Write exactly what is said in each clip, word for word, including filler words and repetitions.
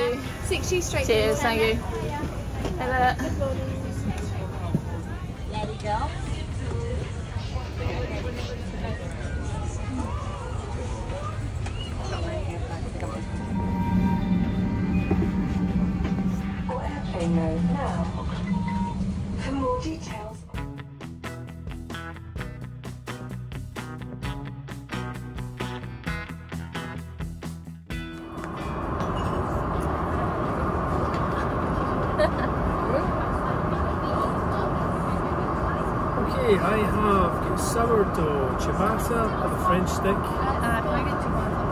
you. sixty straight. Cheers, thank you. Hello. There we go. They know now. For more details. Okay, I have got sourdough ciabatta and a French stick. Uh, can I get two more?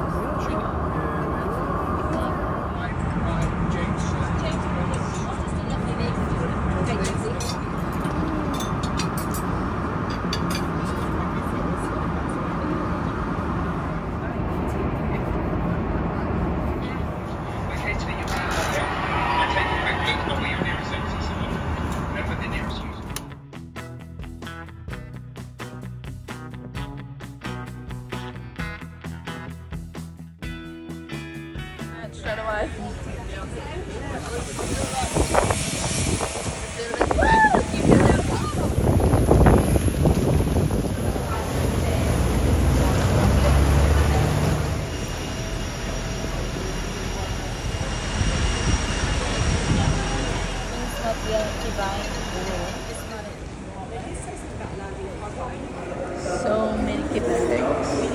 Straight away. So many different things.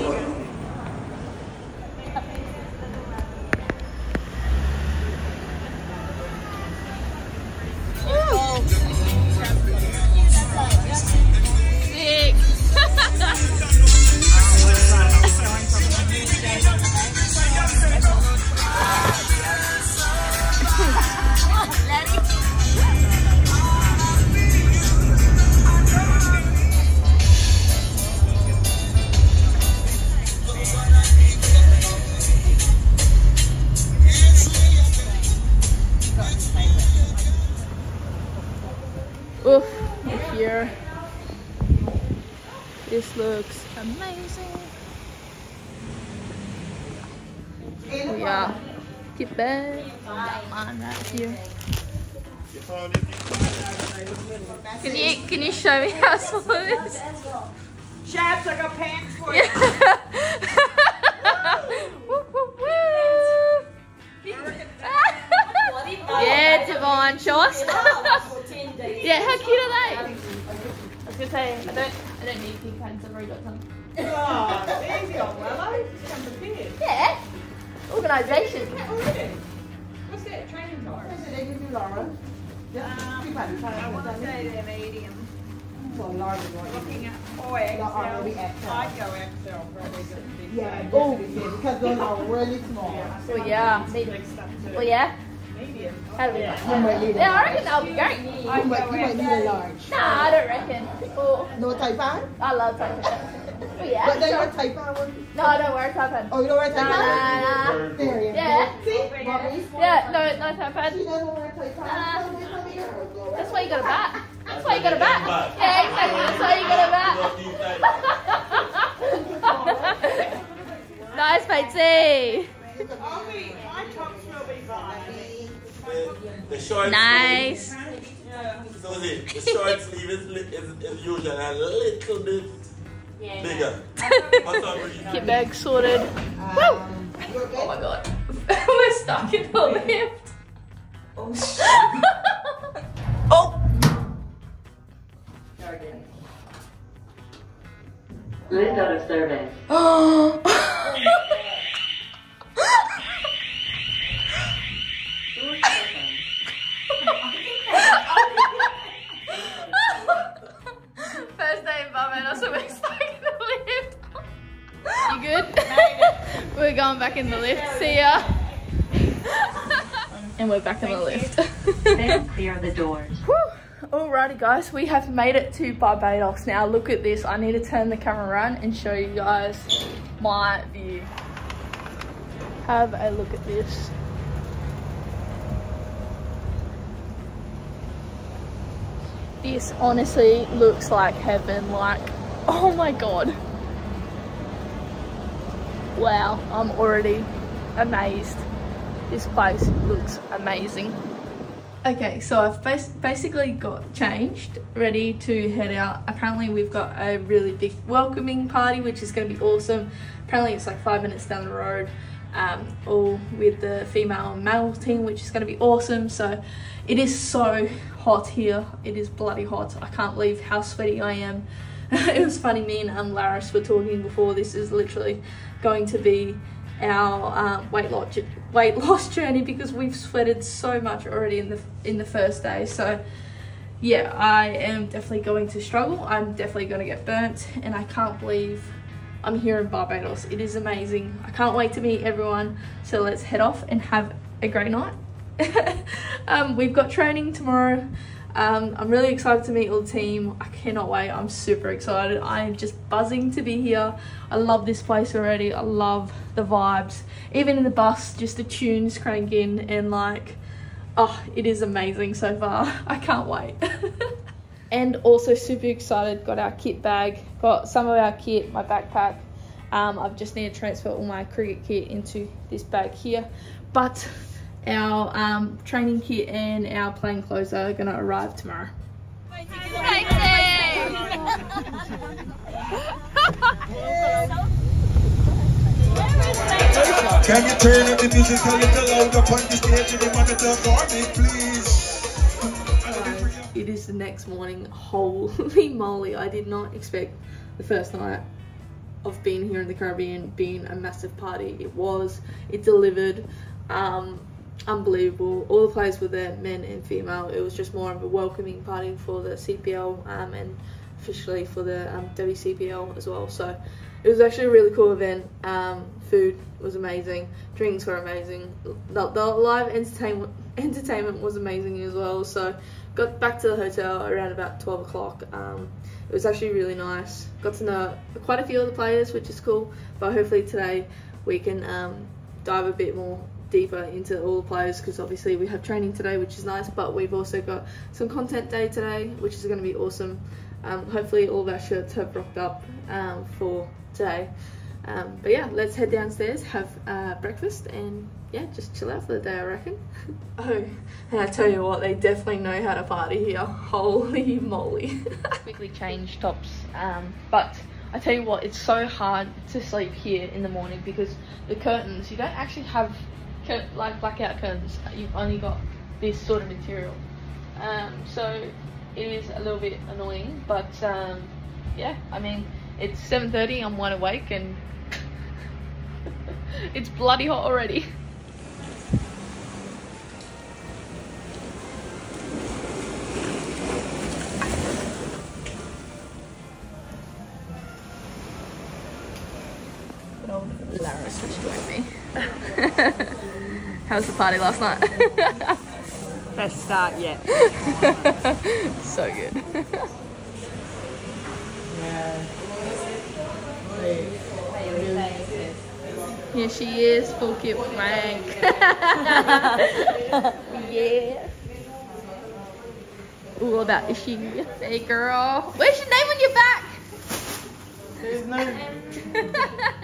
Oof, we're here. This looks amazing. We got get back that line right here. Can you can you show me how small it is? Chaps, I got pants for you. Woo, woo, woo. Yeah, Devon, show us. Yeah, how cute are they? I was gonna say, I don't, I don't need pink pants. I've already got some. Oh, there you go, Willow. Come prepared. Yeah. Organisation. What's that? Training car. What's it? They can do Laura. I want to say they're medium. Well, Laura would looking at four X L. I'd go X L probably. Yeah. Oh, because those are really small. Oh yeah. Oh yeah. How do we yeah. like yeah, I reckon that'll be great. I you might, you might need a large. Nah, I don't reckon. Oh. No type pad? I love type pad. But yeah. But then so. Your type pad one? No, I don't wear type pad. Oh, you don't wear type pad? Nah, nah, nah. There you go. Yeah. See? Yeah, no, no type pad. She doesn't wear type pad. Nah. That's why you got a bat. That's why you got a bat. Yeah, exactly. That's why you got a bat. Nice, Patsy. My tops will be fine. The, the short nice. Sleeve, yeah. So the, the short sleeve is, is, is usually a little bit yeah, bigger. Get back sorted. Um, Woo! Oh my god. We're stuck in the lift. Oh shit. Oh! Lift out of service. Oh! We're going back in the lift. See ya. And we're back in the lift. There are the doors. Alrighty guys, we have made it to Barbados now. Look at this. I need to turn the camera around and show you guys my view. Have a look at this. This honestly looks like heaven. Like, oh my god. Wow, I'm already amazed. This place looks amazing. Okay, so I've bas basically got changed, ready to head out. Apparently we've got a really big welcoming party, which is going to be awesome. Apparently it's like five minutes down the road, um, all with the female and male team, which is going to be awesome. So it is so hot here. It is bloody hot. I can't believe how sweaty I am. It was funny, me and um, Laris were talking before. This is literally going to be our um, weight loss weight loss journey, because we've sweated so much already in the in the first day. So yeah, I am definitely going to struggle. I'm definitely going to get burnt, and I can't believe I'm here in Barbados. It is amazing. I can't wait to meet everyone. So let's head off and have a great night. Um, we've got training tomorrow. Um, I'm really excited to meet all the team. I cannot wait. I'm super excited. I'm just buzzing to be here. I love this place already. I love the vibes. Even in the bus, just the tunes crank in and like, oh, it is amazing so far. I can't wait. And also super excited. Got our kit bag. Got some of our kit, my backpack. Um, I've just need to transfer all my cricket kit into this bag here. But our um, training kit and our playing clothes are going to arrive tomorrow. Can you turn up the music a little louder on the stage? The monitor for me, please. It is the next morning. Holy moly, I did not expect the first night of being here in the Caribbean being a massive party. It was. It delivered. Um, unbelievable. All the players were there, men and female. It was just more of a welcoming party for the C P L um, and officially for the um, W C P L as well. So it was actually a really cool event. Um, food was amazing, drinks were amazing, the, the live entertainment entertainment was amazing as well. So got back to the hotel around about twelve o'clock. Um, it was actually really nice. Got to know quite a few of the players, which is cool, but hopefully today we can um, dive a bit more deeper into all the players, because obviously we have training today, which is nice, but we've also got some content day today, which is going to be awesome. Um, hopefully all of our shirts have rocked up um, for today. Um, but yeah, let's head downstairs, have uh, breakfast, and yeah, just chill out for the day, I reckon. Oh, and I tell you what, they definitely know how to party here. Holy moly. Quickly change tops, um, but I tell you what, it's so hard to sleep here in the morning because the curtains, you don't actually have like blackout curtains, you've only got this sort of material, um, so it is a little bit annoying, but um, yeah, I mean, it's seven thirty, I'm wide awake, and it's bloody hot already. Good old Laris just joined me. How was the party last night? Best start yet. So good. Here she is, full kit Frank. Yeah. Ooh, all that is she. Hey girl. Where's your name on your back? There's no.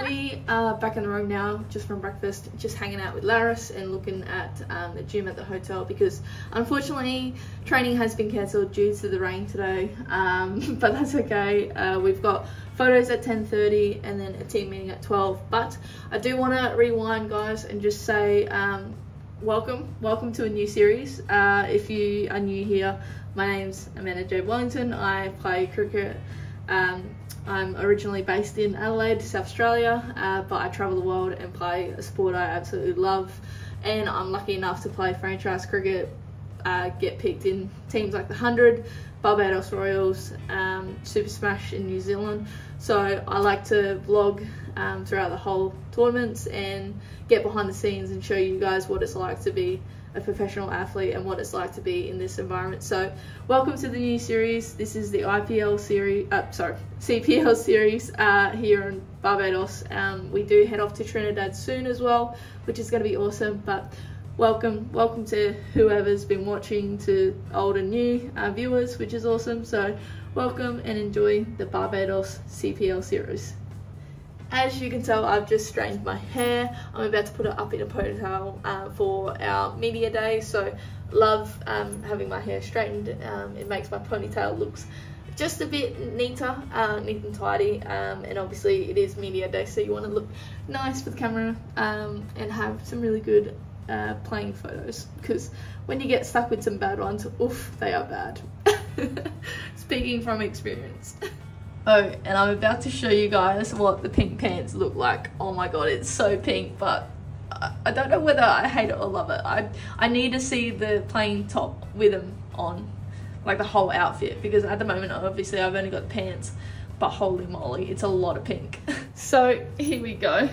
We are back in the room now, just from breakfast, just hanging out with Laris and looking at um, the gym at the hotel, because unfortunately training has been cancelled due to the rain today, um, but that's okay. Uh, we've got photos at ten thirty and then a team meeting at twelve, but I do want to rewind, guys, and just say um, welcome, welcome to a new series. Uh, if you are new here, my name's Amanda J. Wellington. I play cricket. Um, I'm originally based in Adelaide, South Australia, uh, but I travel the world and play a sport I absolutely love, and I'm lucky enough to play franchise cricket, uh, get picked in teams like the Hundred, Barbados Royals, um, Super Smash in New Zealand, so I like to vlog um, throughout the whole tournaments and get behind the scenes and show you guys what it's like to be a professional athlete and what it's like to be in this environment. So welcome to the new series. This is the I P L series, uh, sorry, C P L series uh, here in Barbados. Um, we do head off to Trinidad soon as well, which is going to be awesome, but welcome, welcome to whoever's been watching, to old and new uh, viewers, which is awesome. So welcome and enjoy the Barbados C P L series. As you can tell, I've just straightened my hair. I'm about to put it up in a ponytail uh, for our media day, so love um, having my hair straightened. Um, it makes my ponytail looks just a bit neater, uh, neat and tidy, um, and obviously it is media day, so you want to look nice for the camera um, and have some really good uh, playing photos, because when you get stuck with some bad ones, oof, they are bad. Speaking from experience. Oh, and I'm about to show you guys what the pink pants look like. Oh my god, it's so pink, but I, I don't know whether I hate it or love it. I, I need to see the plain top with them on, like the whole outfit, because at the moment, obviously, I've only got the pants, but holy moly, it's a lot of pink. So, here we go.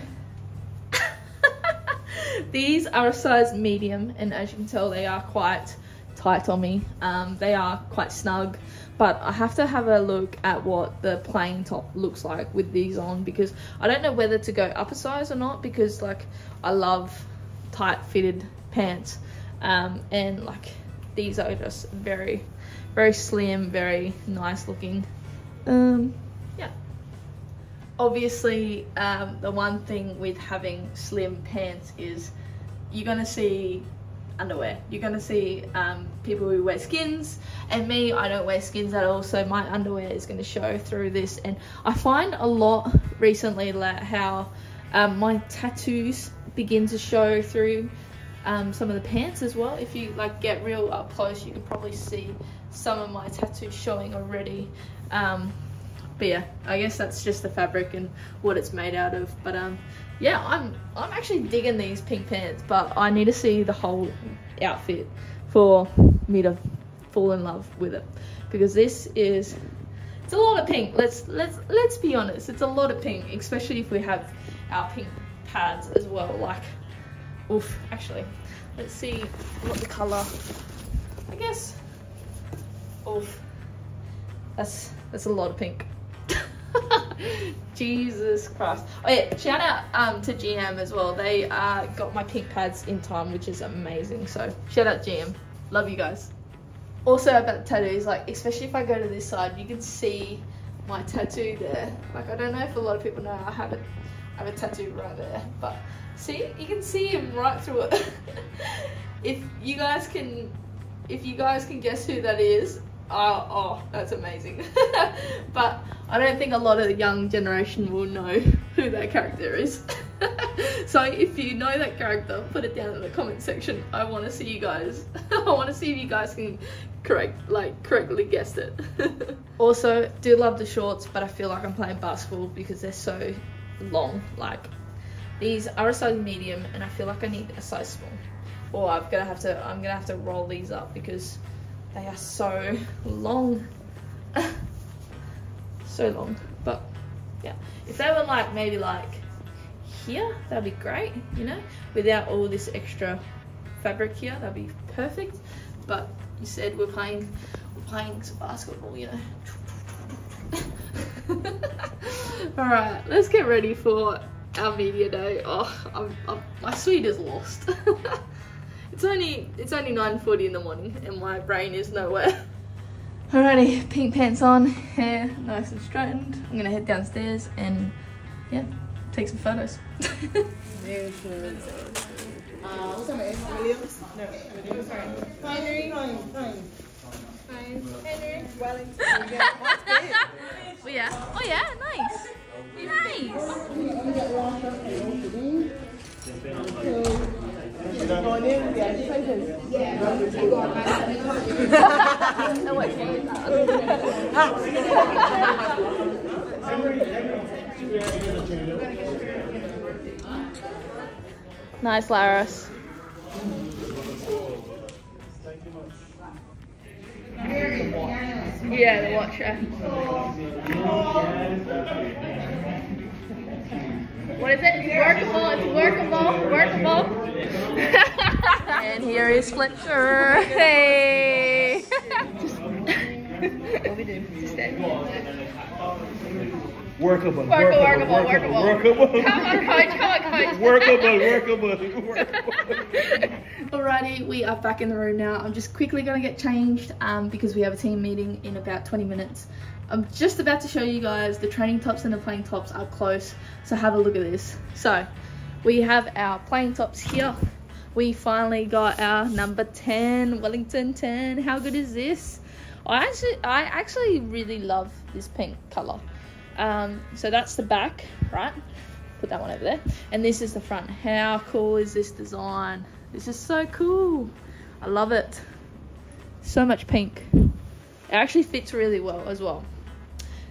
These are a size medium, and as you can tell, they are quite tight on me. Um, they are quite snug, but I have to have a look at what the plain top looks like with these on, because I don't know whether to go up a size or not, because like I love tight fitted pants, um, and like these are just very very slim, very nice looking. Um, yeah, obviously um, the one thing with having slim pants is you're gonna see underwear. You're gonna see um, people who wear skins, and me, I don't wear skins at all, so my underwear is gonna show through this. And I find a lot recently like how um, my tattoos begin to show through um, some of the pants as well. If you like get real up close, you can probably see some of my tattoos showing already. Um, but yeah, I guess that's just the fabric and what it's made out of. But um, yeah, I'm I'm actually digging these pink pants, but I need to see the whole outfit for me to fall in love with it, because this is, it's a lot of pink. Let's let's let's be honest, it's a lot of pink, especially if we have our pink pads as well. Like, oof. Actually, let's see what the color. I guess, oof. That's that's a lot of pink. Jesus Christ. Oh yeah, shout out um, to G M as well. They uh, got my pink pads in time, which is amazing. So shout out G M. Love you guys. Also about the tattoos, like especially if I go to this side, you can see my tattoo there. Like I don't know if a lot of people know I have a, I have a tattoo right there, but see, you can see him right through it. If you guys can, if you guys can guess who that is, Uh, oh, that's amazing. But I don't think a lot of the young generation will know who that character is. So if you know that character, put it down in the comment section. I want to see you guys. I want to see if you guys can correct, like correctly guessed it. Also, do love the shorts, but I feel like I'm playing basketball because they're so long. Like these are a size medium, and I feel like I need a size small, or I'm gonna have to I'm gonna have to roll these up because they are so long. So long. But yeah, if they were like maybe like here, that'd be great, you know, without all this extra fabric here, that'd be perfect. But you said we're playing we're playing some basketball, you know. All right, let's get ready for our media day. Oh, I'm, I'm, my sweet is lost. It's only it's only nine forty in the morning and my brain is nowhere. Alrighty, pink pants on, hair nice and straightened. I'm gonna head downstairs and yeah, take some photos. Oh yeah, oh yeah, nice. Nice. Nice, Laris. Yeah, the watcher. What is it? It's workable, it's workable, workable. And here is Fletcher. Hey! Just, what we do? Just workable, workable, workable, workable, workable. Come on, coach, come on, coach. Workable, workable, workable. Alrighty, we are back in the room now. I'm just quickly going to get changed um, because we have a team meeting in about twenty minutes. I'm just about to show you guys the training tops and the playing tops up close, so have a look at this. So we have our playing tops here. We finally got our number ten, Wellington ten. How good is this? I actually, I actually really love this pink color. Um, so that's the back, right? Put that one over there. And this is the front. How cool is this design? This is so cool. I love it. So much pink. It actually fits really well as well.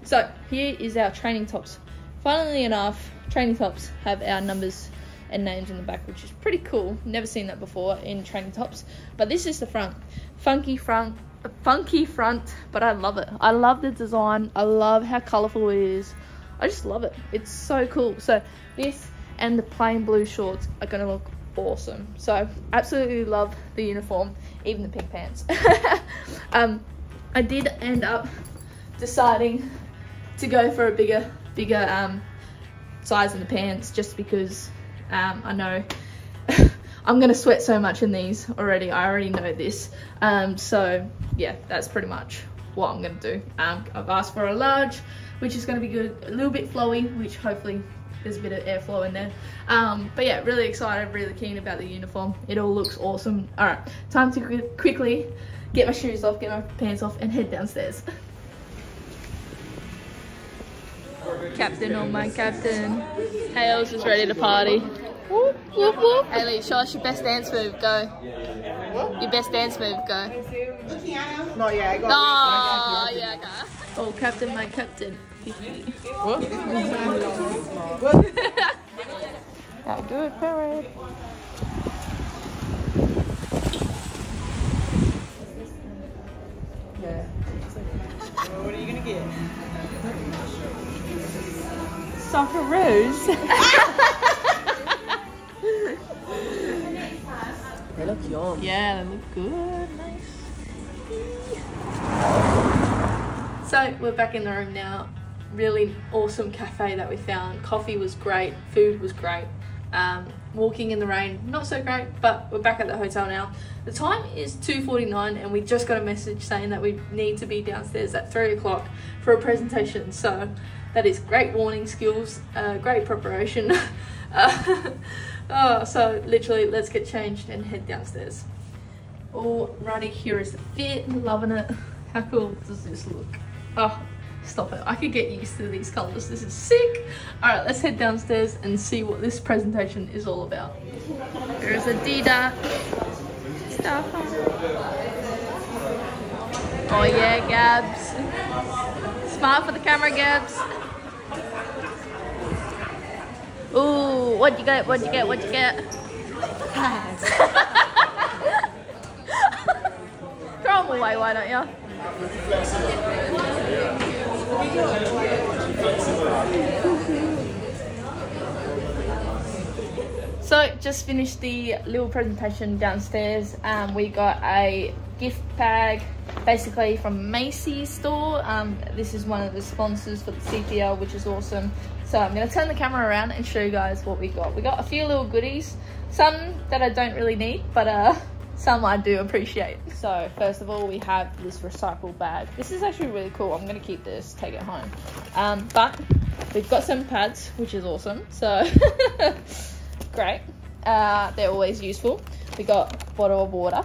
So here is our training tops. Funnily enough, training tops have our numbers and names in the back, which is pretty cool. Never seen that before in training tops. But this is the front. Funky front. Funky front, but I love it. I love the design. I love how colourful it is. I just love it. It's so cool. So this and the plain blue shorts are going to look awesome. So absolutely love the uniform, even the pink pants. um, I did end up deciding to go for a bigger, bigger um, size in the pants, just because um, I know I'm going to sweat so much in these already. I already know this. Um, so yeah, that's pretty much what I'm going to do. Um, I've asked for a large, which is going to be good, a little bit flowy, which hopefully there's a bit of airflow in there. Um, but yeah, really excited, really keen about the uniform. It all looks awesome. All right, time to qu quickly get my shoes off, get my pants off, and head downstairs. Captain, oh my captain. Hales is ready to party. Whoop, whoop, whoop. Hayley, show us your best dance move, go. What? Your best dance move, go. No, yeah, I got oh, it. Oh, yeah, I Oh, captain, my captain. What? That'll do it, parade. Yeah. Well, what are you going to get? Socceroos. They look yum. Yeah, they look good. Nice. So we're back in the room now. Really awesome cafe that we found. Coffee was great. Food was great. Um, walking in the rain, not so great, but we're back at the hotel now. The time is two forty-nine and we just got a message saying that we need to be downstairs at three o'clock for a presentation. So that is great warning skills, uh, great preparation. Uh, oh, so literally, let's get changed and head downstairs. Alrighty, here is the fit. Loving it. How cool does this look? Oh, stop it. I could get used to these colours. This is sick. Alright, let's head downstairs and see what this presentation is all about. There is Adidas stuff. Oh yeah, Gabs. Smile for the camera, Gabs. Ooh, what'd you get, what'd you get, what'd you get? Throw them away, why don't you? So, just finished the little presentation downstairs. Um, we got a gift bag, basically from Macy's store. Um, this is one of the sponsors for the C P L, which is awesome. So I'm going to turn the camera around and show you guys what we got. We got a few little goodies, some that I don't really need, but uh, some I do appreciate. So first of all, we have this recycle bag. This is actually really cool. I'm going to keep this, take it home. Um, but we've got some pads, which is awesome. So great. Uh, they're always useful. We got a bottle of water.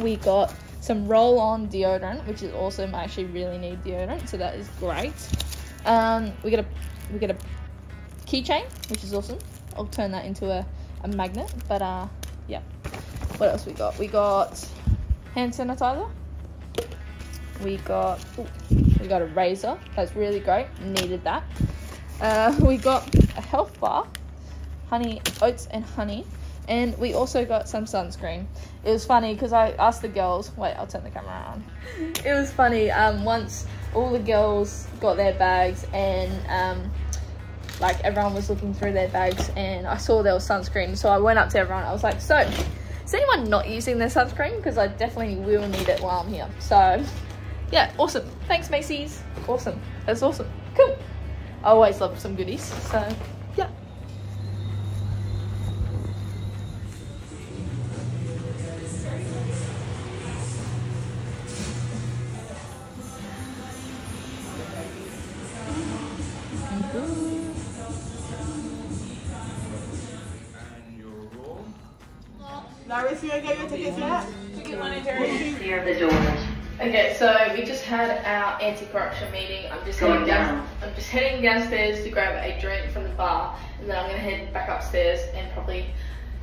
We got some roll-on deodorant, which is awesome. I actually really need deodorant, so that is great. Um, we got a We get a keychain, which is awesome. I'll turn that into a, a magnet. But uh, yeah. What else we got? We got hand sanitizer. We got ooh, we got a razor. That's really great. Needed that. Uh, we got a health bar, honey oats and honey, and we also got some sunscreen. It was funny because I asked the girls. Wait, I'll turn the camera on. It was funny. Um, once all the girls got their bags and um. Like everyone was looking through their bags and I saw there was sunscreen. So I went up to everyone. I was like, so is anyone not using their sunscreen? Because I definitely will need it while I'm here. So yeah, awesome. Thanks, Macy's. Awesome. That's awesome. Cool. I always love some goodies. So yeah. Larissa, you okay with tickets yet? Ticket manager is here. The doors. Okay, so we just had our anti-corruption meeting. I'm just heading down. I'm just heading downstairs to grab a drink from the bar, and then I'm gonna head back upstairs and probably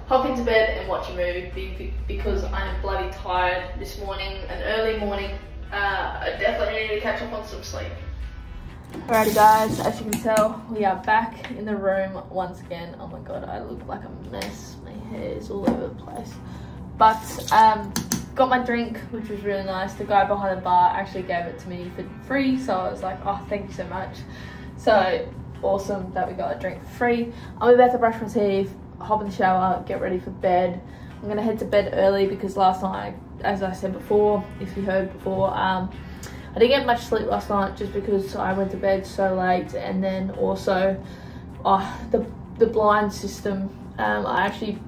hop into bed and watch a movie because I'm bloody tired this morning, an early morning. Uh, I definitely need to catch up on some sleep. Alrighty guys, as you can tell, we are back in the room once again. Oh my god, I look like a mess. My hair is all over the place. But, um, got my drink, which was really nice. The guy behind the bar actually gave it to me for free, so I was like, oh, thank you so much. So, awesome that we got a drink for free. I'm about to brush my teeth, hop in the shower, get ready for bed. I'm going to head to bed early because last night, as I said before, if you heard before, um, I didn't get much sleep last night just because I went to bed so late, and then also oh, the, the blind system. Um, I actually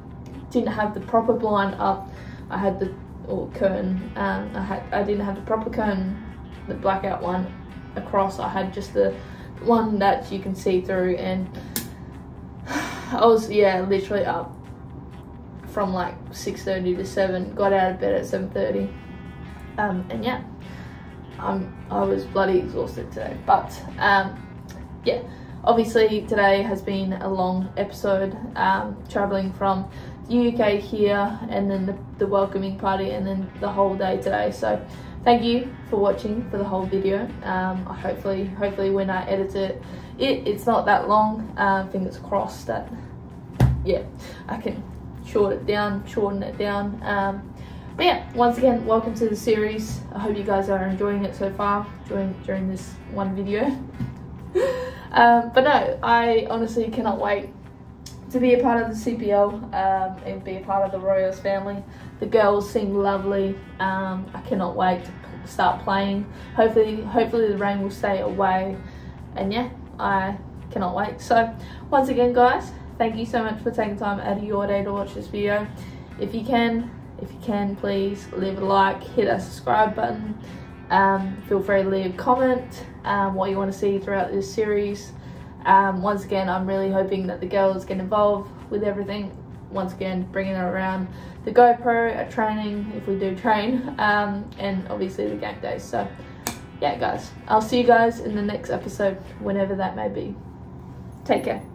didn't have the proper blind up. I had the or curtain. Um, I, had, I didn't have the proper curtain, the blackout one across. I had just the one that you can see through, and I was, yeah, literally up from like six thirty to seven, got out of bed at seven thirty, um, and yeah, I'm, I was bloody exhausted today, but um, yeah, obviously today has been a long episode, um, travelling from the U K here, and then the, the welcoming party, and then the whole day today, so thank you for watching for the whole video. Um, hopefully, hopefully when I edit it, it it's not that long, uh, fingers crossed that, yeah, I can short it down, shorten it down. Um, but yeah, once again, welcome to the series. I hope you guys are enjoying it so far during, during this one video. um, but no, I honestly cannot wait to be a part of the C P L um, and be a part of the Royals family. The girls seem lovely. Um, I cannot wait to start playing. Hopefully, hopefully the rain will stay away. And yeah, I cannot wait. So once again, guys, thank you so much for taking time out of your day to watch this video. If you can, if you can, please leave a like, hit that subscribe button. Um, feel free to leave a comment um, what you want to see throughout this series. Um, once again, I'm really hoping that the girls get involved with everything. Once again, bringing it around the GoPro, at training, if we do train, um, and obviously the game days. So yeah, guys, I'll see you guys in the next episode, whenever that may be. Take care.